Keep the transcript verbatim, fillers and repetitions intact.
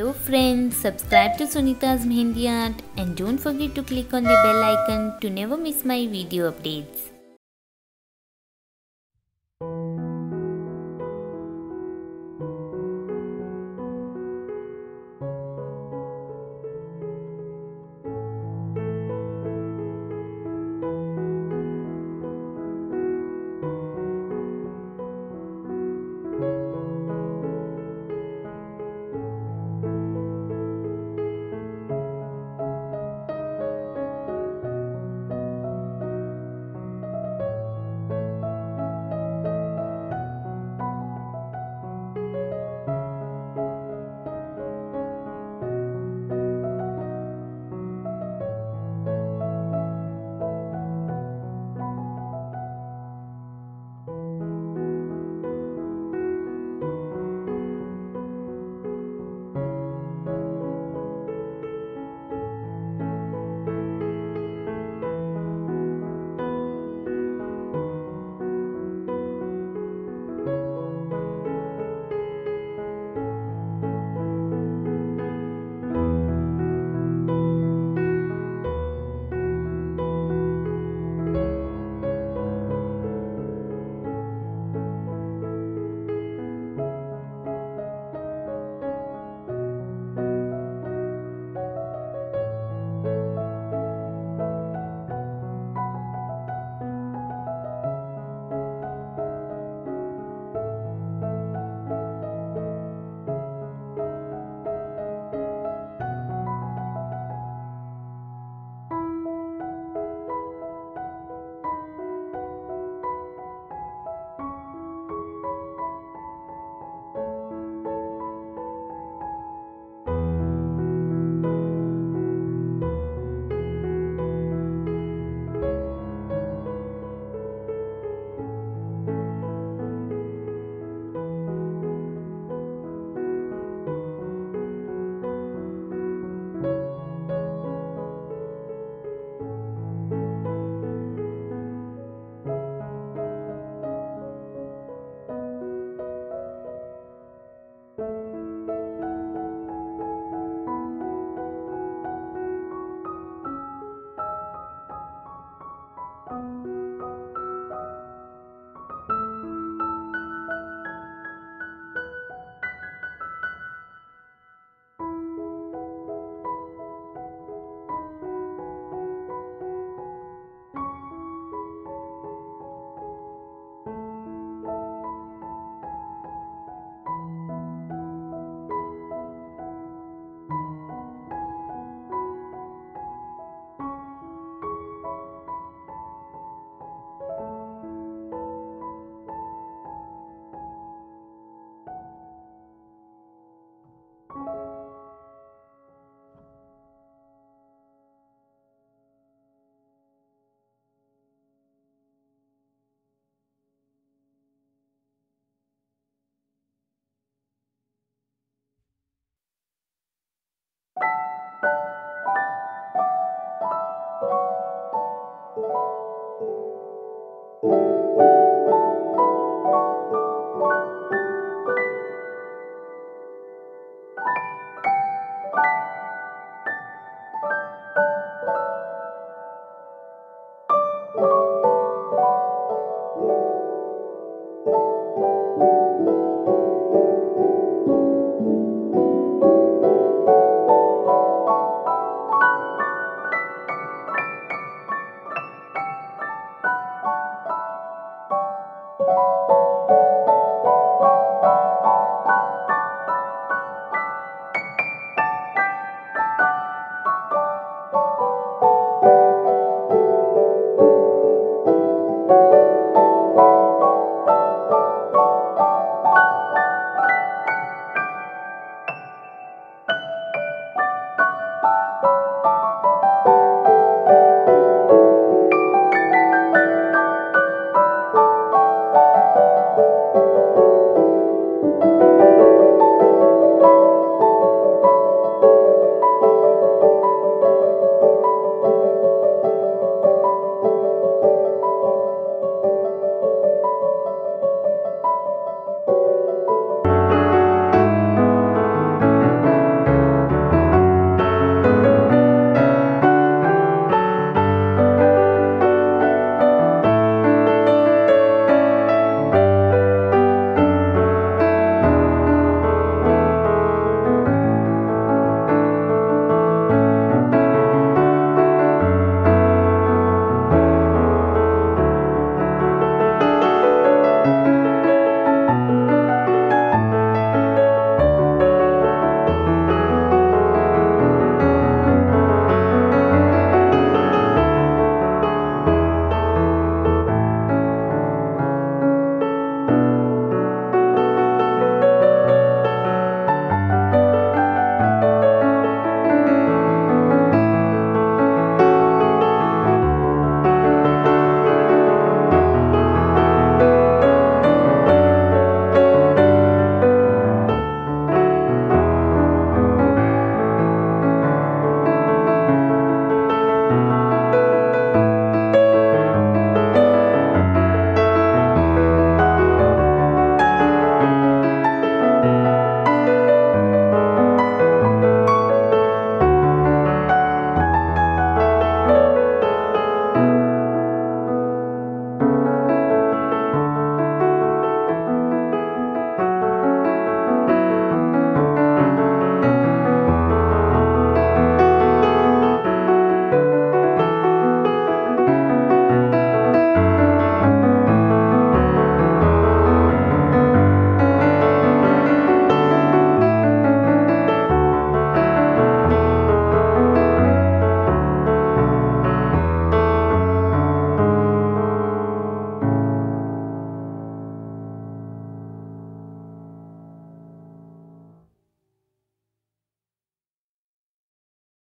Hello friends, subscribe to Sunitha's Mehndi Art and don't forget to click on the bell icon to never miss my video updates.